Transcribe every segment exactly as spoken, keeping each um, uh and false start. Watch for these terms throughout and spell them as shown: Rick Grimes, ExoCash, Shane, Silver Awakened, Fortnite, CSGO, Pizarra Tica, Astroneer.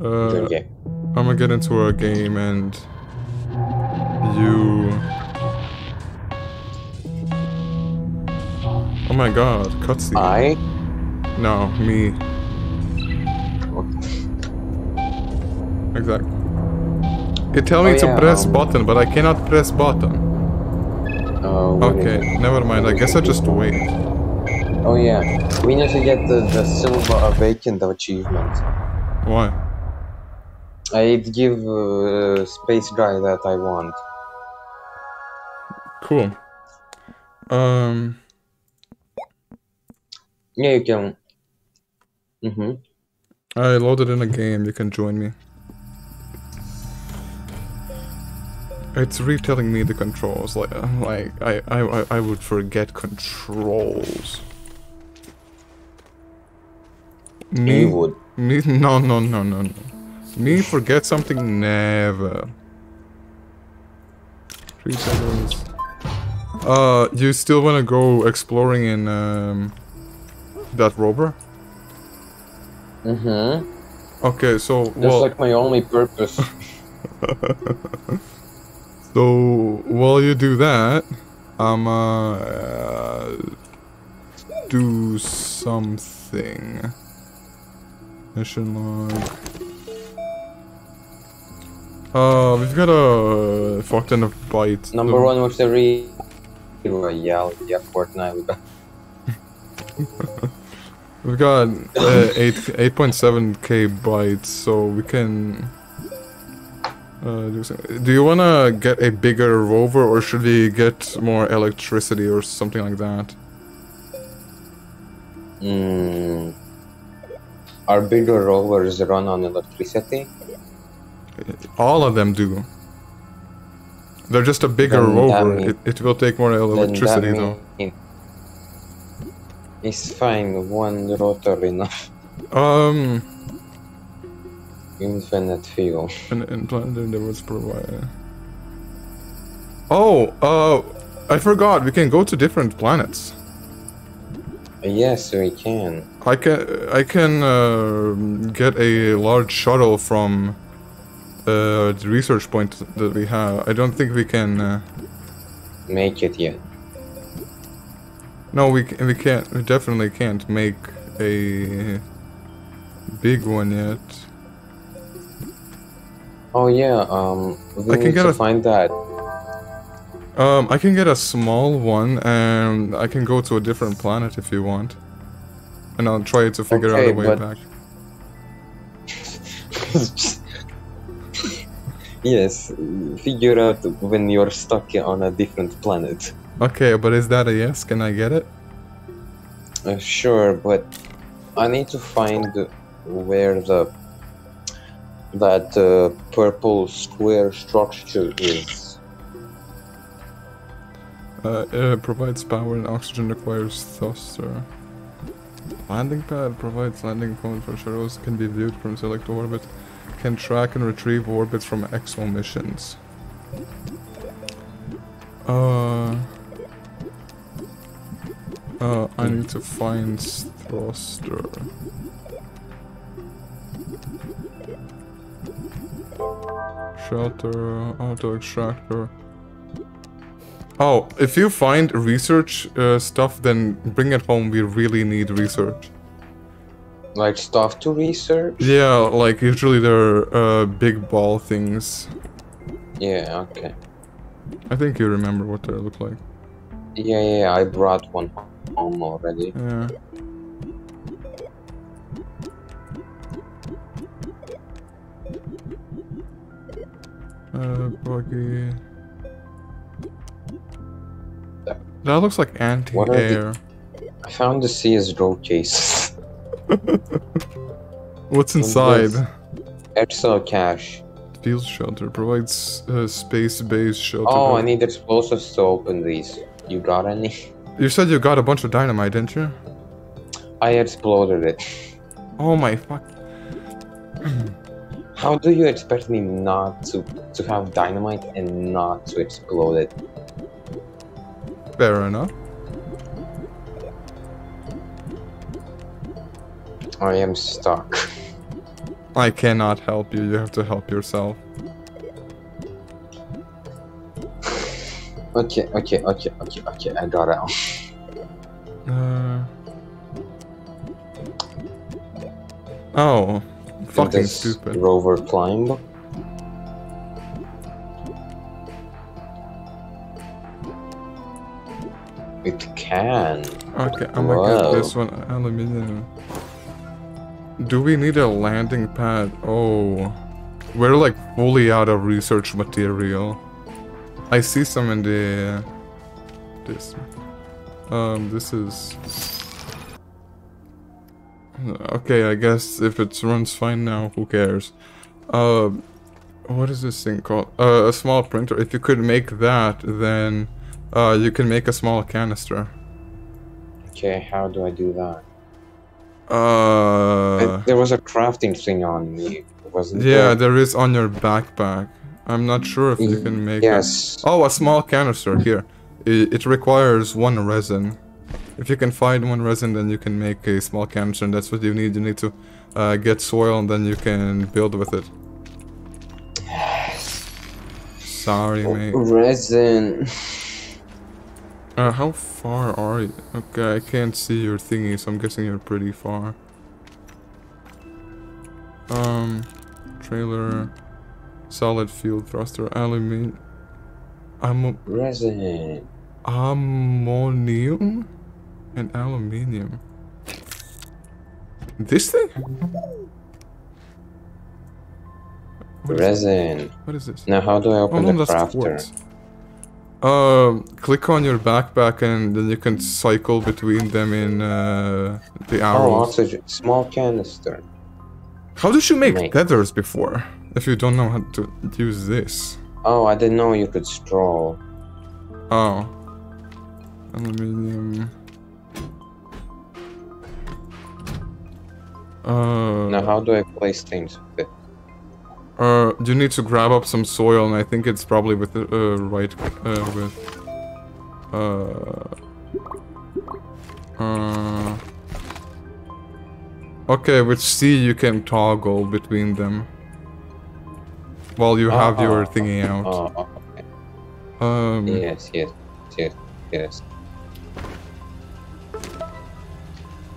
Uh, join game. I'm gonna get into a game and you. Oh my God, cutscene. I. No, me. Exactly. It tell me oh, to yeah, press um, button, but I cannot press button. Oh. Okay, never mind. I guess I just wait. Oh yeah, we need to get the, the Silver Awakened achievement. Why? I'd give uh, space guy that I want. Cool. Um. Yeah, you can. Mm-hmm. I loaded in a game. You can join me. It's retelling me the controls, like, like I, I, I would forget controls. Me, you would. Me, no, no, no, no, no. Me forget something never. Three seconds. Uh, you still wanna go exploring in um, that rover? Mm-hmm. Okay, so that's well, like my only purpose. So while you do that, I'ma uh, do something. Mission log. Uh, we've got a fuck ton of bytes. Number the one with the re. Yeah, yeah, Fortnite. We got. We've got uh, eight eight point seven k bytes, so we can. Uh, do, do you want to get a bigger rover, or should we get more electricity or something like that? Mm. Are bigger rovers run on electricity? All of them do. They're just a bigger then rover. It, it will take more electricity though. It's fine, one rotor enough. Um... Infinite fuel. An implanted device provider. Oh, uh, I forgot. We can go to different planets. Yes, we can. I can, I can uh, get a large shuttle from uh, the research point that we have. I don't think we can uh... make it yet. No, we we can't. We definitely can't make a big one yet. Oh yeah, um, we I need can get to a, find that. Um, I can get a small one, and I can go to a different planet if you want. And I'll try to figure okay, out a way but... back. Yes, figure out when you're stuck on a different planet. Okay, but is that a yes? Can I get it? Uh, sure, but I need to find where the... that uh, purple square structure is. Uh, it provides power and oxygen, requires thruster. Landing pad provides landing point for shuttles, can be viewed from select orbit, can track and retrieve orbits from E X O missions. Uh, uh, I need to find thruster. Shelter, auto extractor. Oh, if you find research uh, stuff, then bring it home. We really need research. Like stuff to research? Yeah, like usually they're uh, big ball things. Yeah, okay. I think you remember what they look like. Yeah, yeah, I brought one home already. Yeah. Uh, buggy. That looks like anti-air. I found the C S G O case. What's inside? ExoCash. Field shelter provides uh, space-based shelter. Oh, I need explosives to open these. You got any? You said you got a bunch of dynamite, didn't you? I exploded it. Oh my fuck. How do you expect me not to, to have dynamite and not to explode it? Fair enough. I am stuck. I cannot help you, you have to help yourself. Okay, okay, okay, okay, okay, I got out. Uh... Oh, fucking stupid. Rover climb. It can. Okay, I'm Whoa. gonna get this one aluminum. Do we need a landing pad? Oh, we're like fully out of research material. I see some in the uh, this. Um, this is okay. I guess if it runs fine now, who cares? Uh, what is this thing called? Uh, a small printer. If you could make that, then uh, you can make a small canister. Okay, how do I do that? Uh, I, there was a crafting thing on me, wasn't there? Yeah, there is on your backpack. I'm not sure if you can make yes. a, oh, a small canister here. It, it requires one resin. If you can find one resin, then you can make a small canister, and that's what you need. You need to uh, get soil, and then you can build with it. Sorry, mate. Resin. Uh, how far are you? Okay, I can't see your thingy, so I'm guessing you're pretty far. Um, trailer. Solid fuel thruster, aluminum, am resin, ammonium, and aluminium. This thing? What resin. Is what is this? Now, how do I open oh, no, the crafter? Um, uh, click on your backpack, and then you can cycle between them in uh, the arrows. Oh, oxygen. Small canister. How did you make, make leathers before? If you don't know how to use this. Oh, I didn't know you could stroll. Oh. Aluminium. Uh, now, how do I place things with it? Uh, you need to grab up some soil, and I think it's probably with the uh, right uh, with. Uh, uh, okay, with C you can toggle between them. While you oh, have your thingy out. Oh, okay. Um. Yes, yes, yes, yes.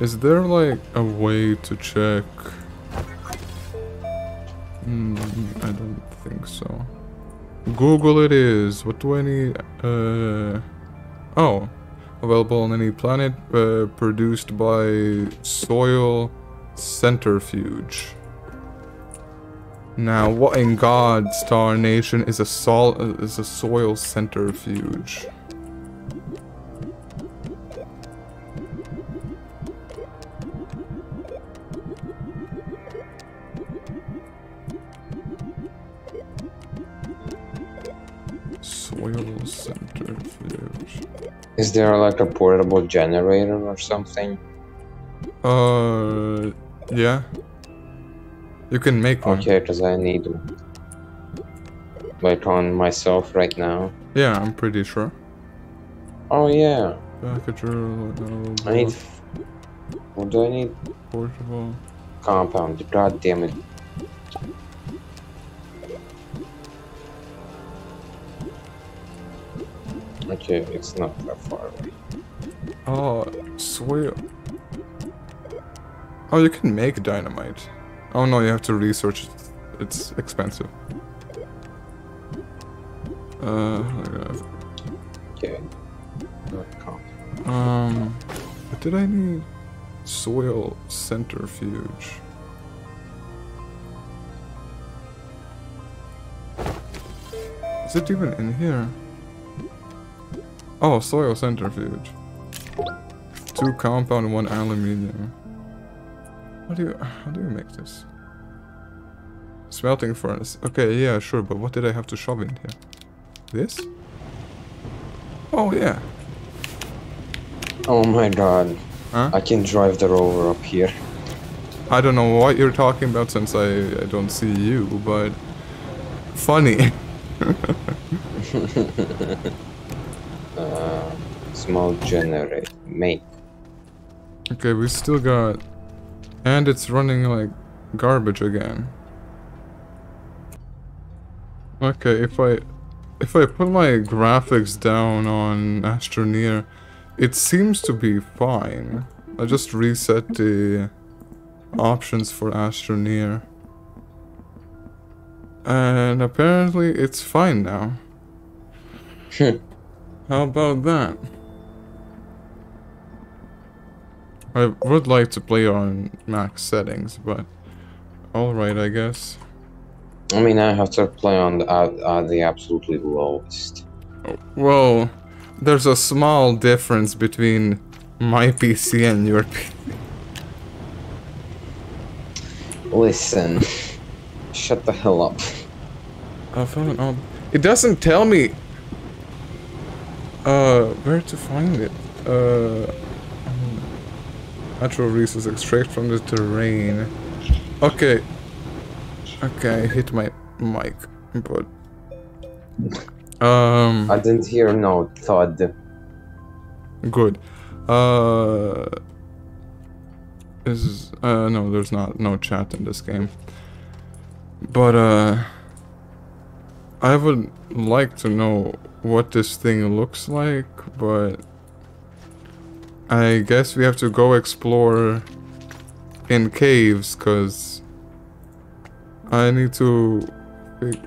Is there like a way to check? Mm, I don't think so. Google it is. What do I need? Uh. Oh, available on any planet. Uh, produced by soil centrifuge. Now, what in God's tarnation is a sol is a soil centrifuge? Soil centrifuge. Is there like a portable generator or something? Uh, yeah. You can make one. Okay, because I need one. Like on myself right now. Yeah, I'm pretty sure. Oh, yeah. I need. F what do I need? Portable. Compound. God damn it. Okay, it's not that far away. Oh, sweet. Oh, you can make dynamite. Oh no, you have to research it. It's expensive. Uh, okay. Um, what did I need? Soil centrifuge. Is it even in here? Oh, soil centrifuge. Two compound, one aluminium. How do you, how do you make this? Smelting furnace. Okay, yeah, sure, but what did I have to shove in here? This? Oh, yeah. Oh my god. Huh? I can drive the rover up here. I don't know what you're talking about since I, I don't see you, but... Funny. uh, small generator. Make. Okay, we still got... And it's running like garbage again. Okay, if I if I put my graphics down on Astroneer, it seems to be fine. I just reset the options for Astroneer. And apparently it's fine now. Shit. How about that? I would like to play on max settings, but alright, I guess. I mean, I have to play on the, uh, uh, the absolutely lowest. Well, there's a small difference between my P C and your P C. Listen, shut the hell up. I found it. It doesn't tell me uh, where to find it. Uh, natural resources extract from the terrain. Okay. Okay, I hit my mic, but um, I didn't hear no thud. Good. Uh, is uh no, there's not no chat in this game. But uh, I would like to know what this thing looks like, but I guess we have to go explore in caves, cause I need to... Wait.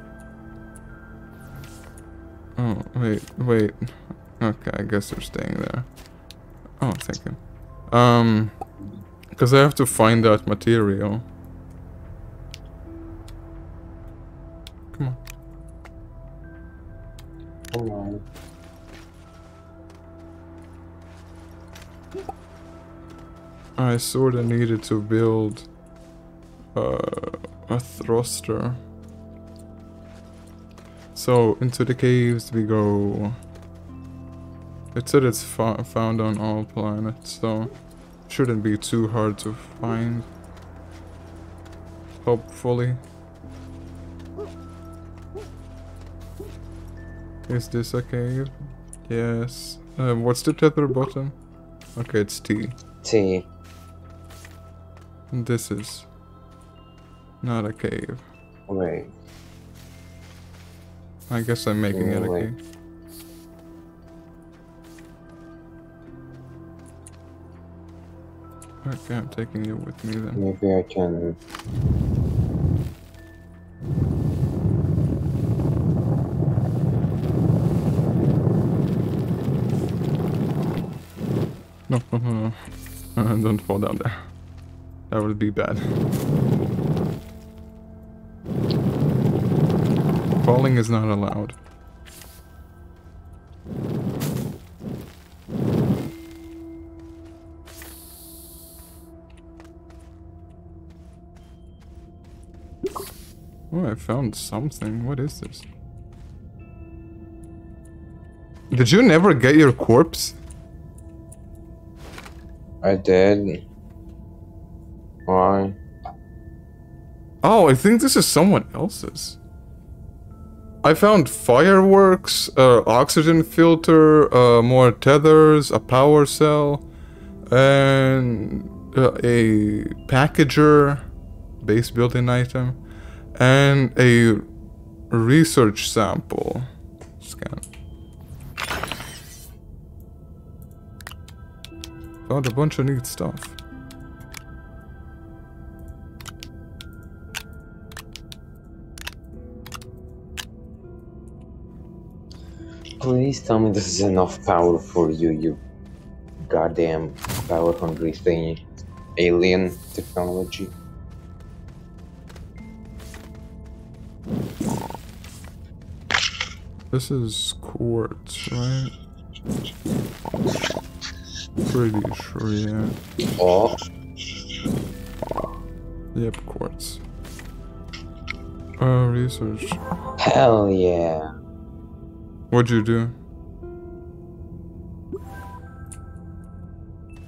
Oh, wait, wait. Okay, I guess they're staying there. Oh, thank you. Um, because I have to find that material. Come on. Hold on. I sort of needed to build... Uh... a thruster. So into the caves we go. It said it's fo found on all planets, so shouldn't be too hard to find, hopefully. Is this a cave? Yes. Uh, what's the tether button? Okay, it's T. T. And this is not a cave. Wait. I guess I'm making it a cave. Okay, I'm taking you with me then. Maybe I can... No, no, no, no. Don't fall down there. That would be bad. Falling is not allowed. Oh, I found something. What is this? Did you never get your corpse? I did. Why? Oh, I think this is someone else's. I found fireworks, uh, oxygen filter, uh, more tethers, a power cell, and uh, a packager, base building item, and a research sample. Scan. Found a bunch of neat stuff. Please tell me this is enough power for you, you goddamn power-hungry thingy. Alien technology. This is quartz, right? Pretty sure, yeah. Oh. Yep, quartz. Uh, research. Hell yeah. What'd you do?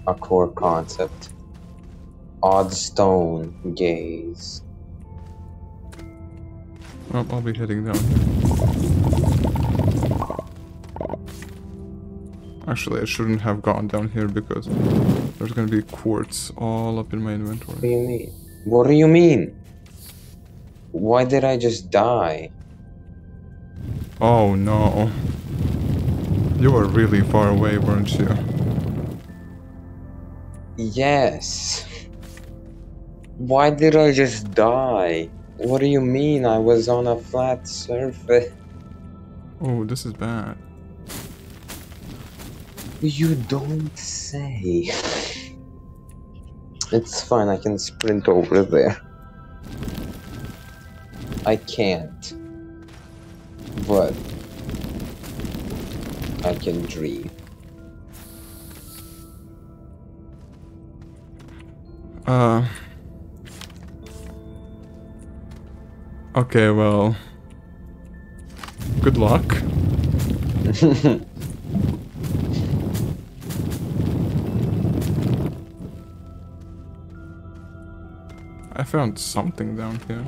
A core concept. Odd stone gaze. Oh, I'll be heading down. Actually, I shouldn't have gone down here because there's gonna be quartz all up in my inventory. What do you mean? What do you mean? Why did I just die? Oh no. You were really far away, weren't you? Yes. Why did I just die? What do you mean? I was on a flat surface. Oh, this is bad. You don't say. It's fine, I can sprint over there. I can't. But I can dream. Uh... Okay, well... Good luck. I found something down here.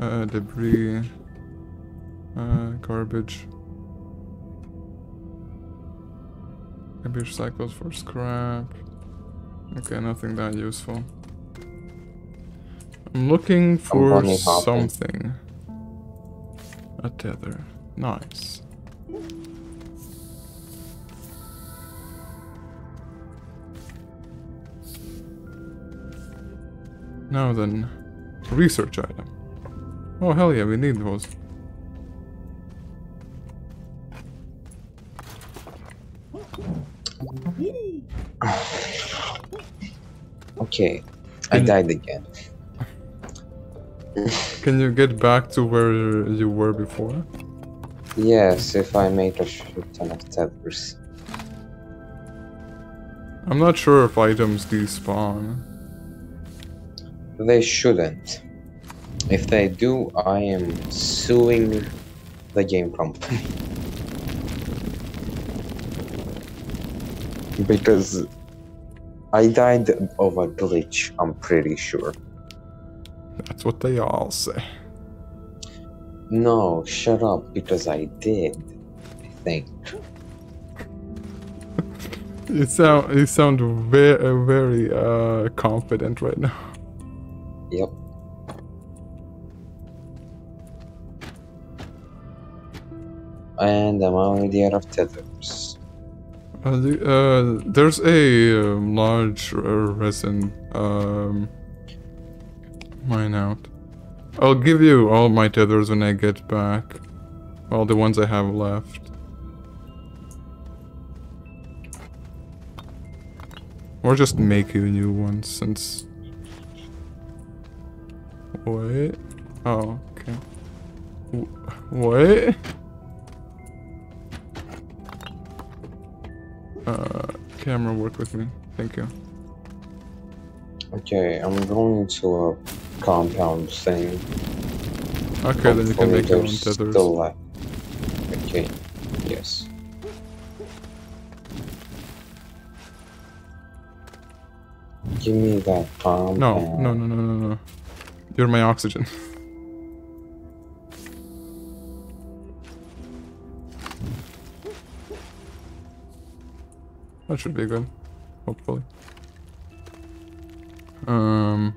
Uh, debris... Uh, garbage. Maybe recycles for scrap. Okay, nothing that useful. I'm looking for I'm something. A tether. Nice. Now then, research item. Oh hell yeah, we need those. Okay, I died again. Can you get back to where you were before? Yes, if I made a shit ton of tethers. I'm not sure if items despawn. They shouldn't. If they do, I am suing the game company. Because I died of a glitch, I'm pretty sure. That's what they all say. No, shut up, because I did, I think. You sound, you sound very, very uh, confident right now. Yep. And I'm already out of tethers. Uh, the, uh, there's a uh, large uh, resin um, mine out. I'll give you all my tethers when I get back. All the ones I have left. Or just make you new ones since... Wait... Oh, okay. W wait? Uh, camera, work with me. Thank you. Okay, I'm going to a compound thing. Okay, then you can make your own tethers. Still left. Okay, yes. Give me that compound. No, no, no, no, no, no. You're my oxygen. That should be good, hopefully. Um,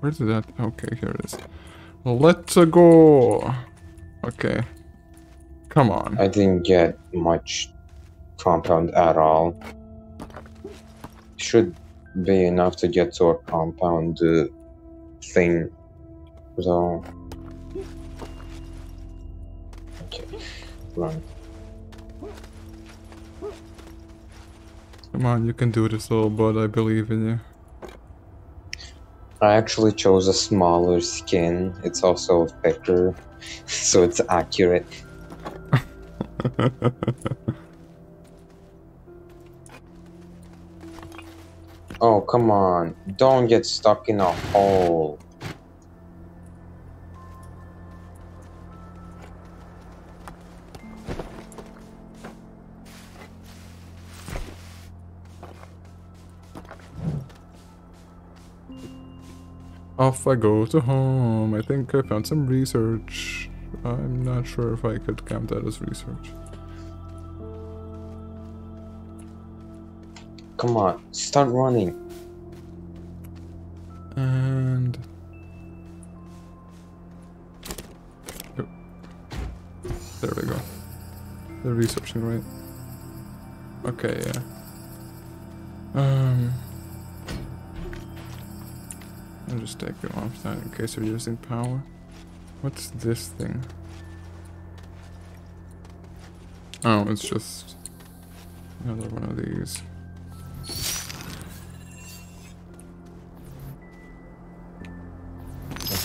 where's that? Okay, here it is. Let's go. Okay, come on. I didn't get much compound at all. Should be enough to get to a compound uh, thing. So, okay, run. Come on, you can do this little bud, I believe in you. I actually chose a smaller skin. It's also thicker, so it's accurate. Oh, come on. Don't get stuck in a hole. Off I go to home. I think I found some research. I'm not sure if I could count that as research. Come on, start running. And oh. There we go. They're researching, right? Okay, yeah. Um, I'll just take it off that in case you're using power. What's this thing? Oh, it's just another one of these.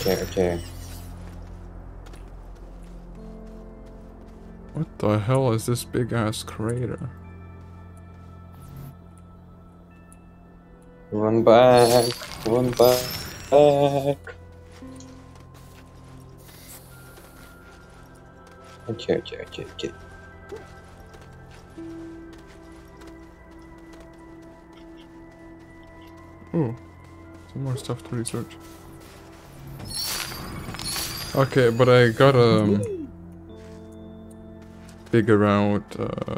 Okay, okay. What the hell is this big ass crater? Run back, run back, back. Okay, okay, okay, okay. Ooh, some more stuff to research. Okay, but I gotta um, figure out uh,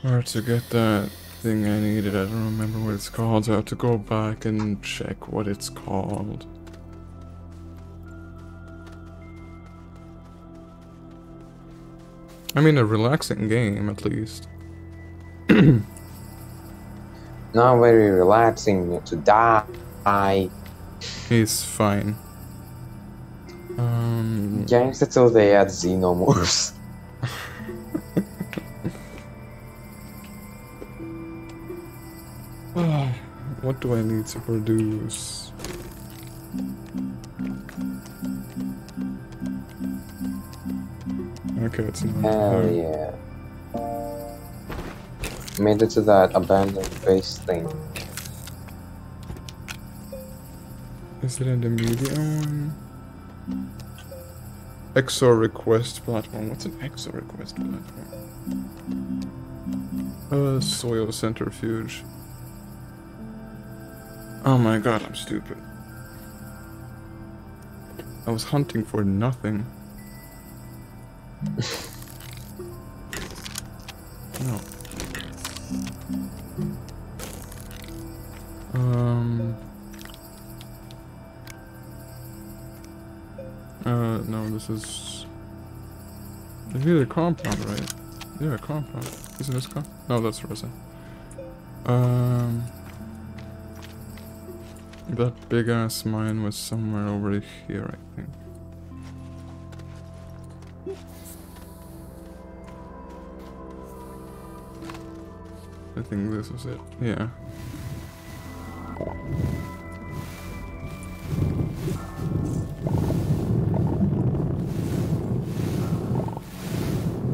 where to get that thing I needed. I don't remember what it's called, so I have to go back and check what it's called. I mean, a relaxing game, at least. Not very relaxing to die. He's fine. Um, Games until they add xenomorphs. What do I need to produce? Okay, it's not. Hell yeah. Made it to that abandoned base thing. Is it in the media one? Exo request platform. What's an exo request platform? Uh, soil centrifuge. Oh my god, I'm stupid. I was hunting for nothing. No. Um. Uh, no, this is. It's either compound, right? Yeah, compound. Isn't this compound? No, that's resin. Um. That big ass mine was somewhere over here, I think. I think this was it. Yeah.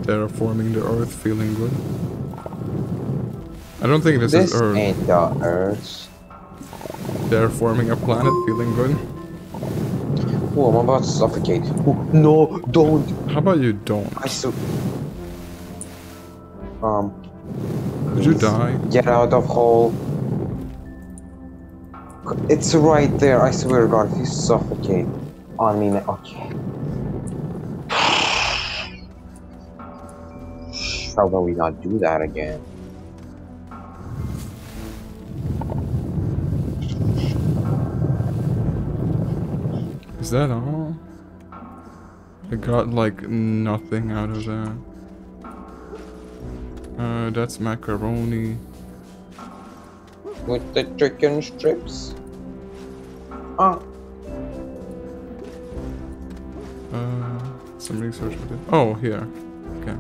Terraforming the earth, feeling good. I don't think this, this is Earth. This ain't the Earth. Terraforming a planet, feeling good. Oh, I'm about to suffocate. Oh, no, don't. How about you don't? I su- Um. Did you die? Get out of hole. It's right there, I swear to god, if you suffocate on me now. Okay. How about we not do that again? Is that all? I got like nothing out of that. Uh, that's macaroni. With the chicken strips? Ah! Uh, some research with it. Oh, here. Okay.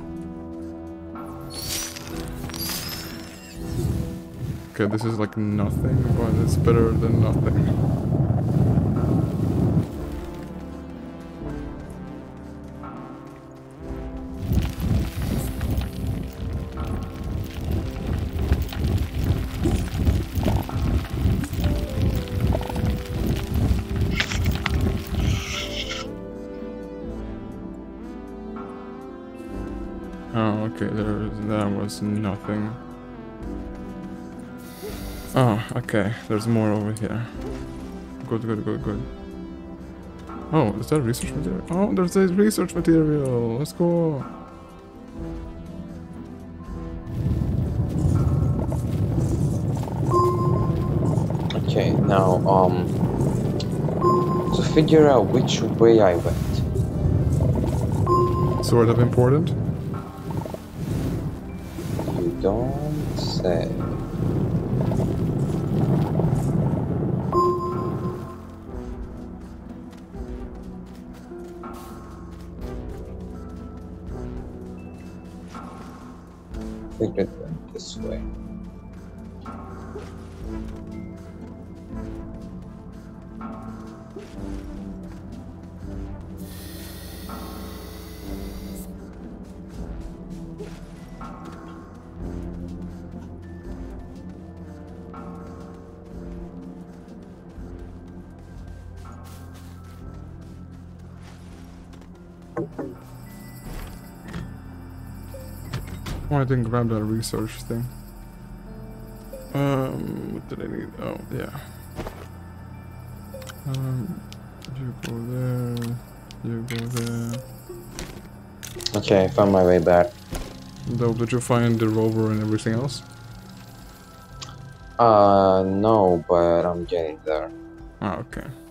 Okay, this is like nothing, but it's better than nothing. Nothing. Oh, okay. There's more over here. Good, good, good, good. Oh, is that research material? Oh, there's a research material. Let's go. Okay, now, um, to figure out which way I went. Sort of important? You don't say. I think it went this way. I didn't grab that research thing. Um, what did I need? Oh, yeah. Um, you go there. You go there. Okay, I found my way back. Though, did you find the rover and everything else? Uh, no, but I'm getting there. Oh, okay.